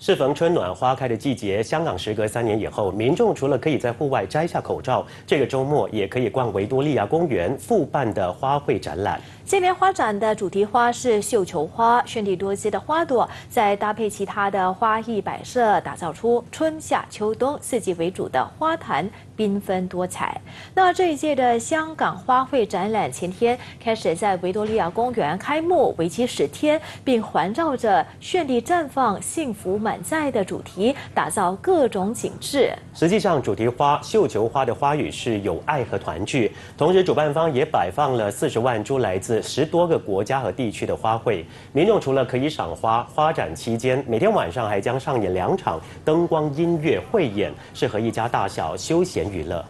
适逢春暖花开的季节，香港时隔3年以后，民众除了可以在户外摘下口罩，这个周末也可以逛维多利亚公园复办的花卉展览。这边花展的主题花是绣球花，绚丽多姿的花朵再搭配其他的花艺摆设，打造出春夏秋冬四季为主的花坛，缤纷多彩。那这一届的香港花卉展览前天开始在维多利亚公园开幕，为期10天，并环绕着绚丽绽放、幸福满载的主题，打造各种景致。实际上，主题花绣球花的花语是有爱和团聚。同时，主办方也摆放了40万株来自10多个国家和地区的花卉。民众除了可以赏花，花展期间每天晚上还将上演2场灯光音乐汇演，适合一家大小休闲娱乐。